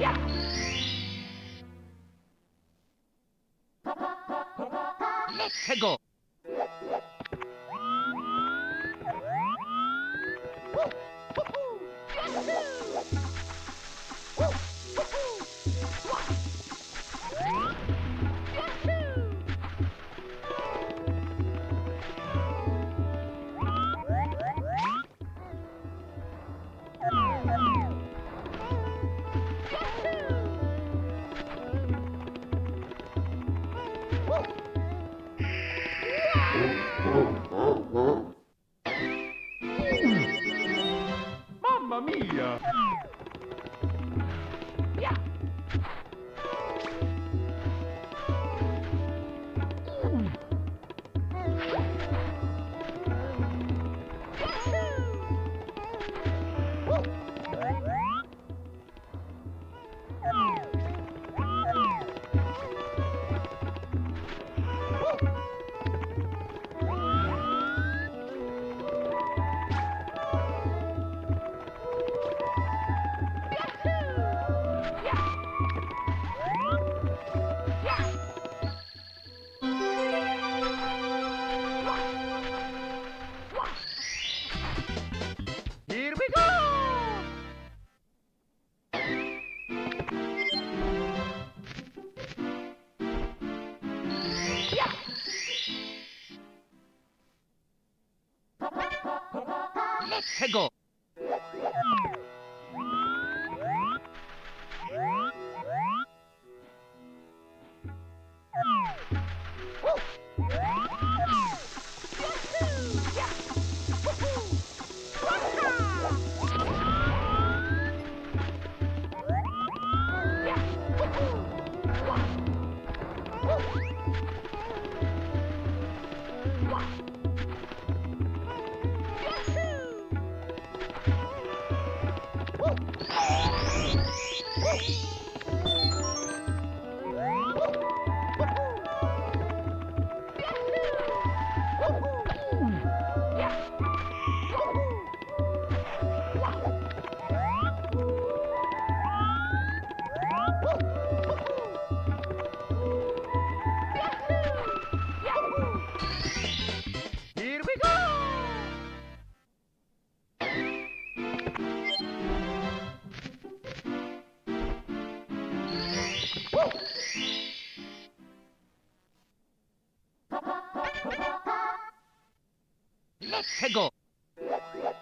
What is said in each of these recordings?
Let's go. Mamma mia! Yeah. Let's go. Let's go.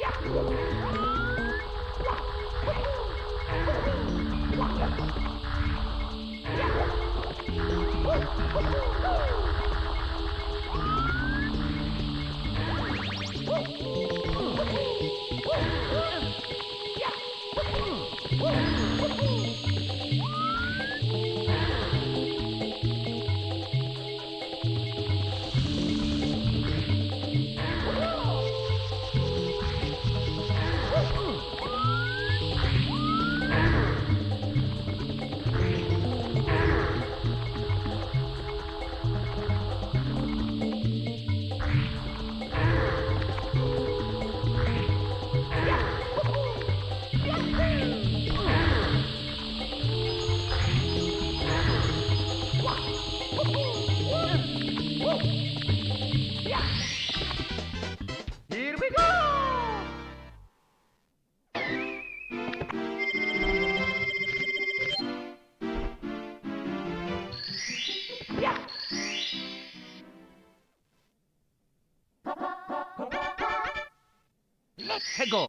Yeah. Hego.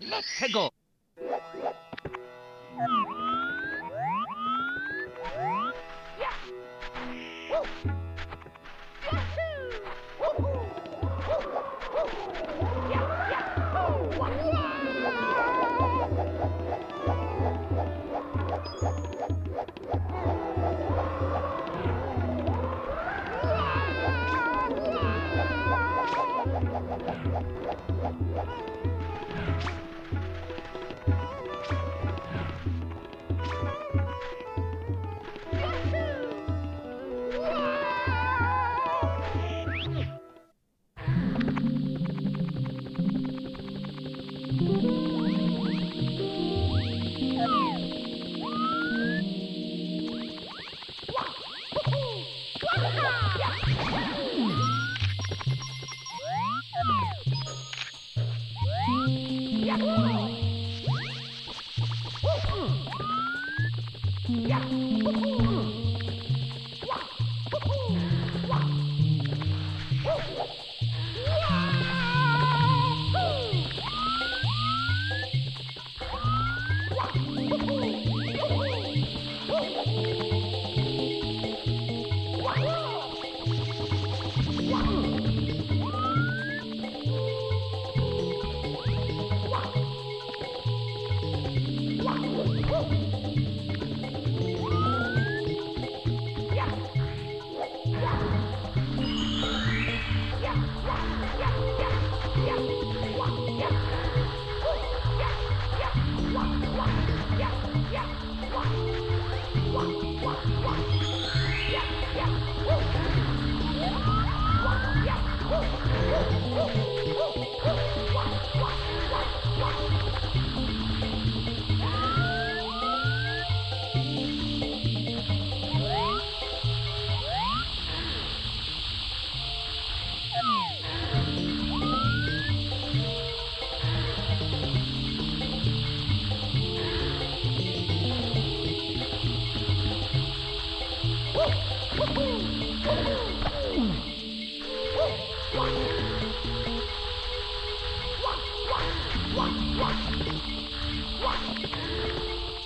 Let's go. Yes!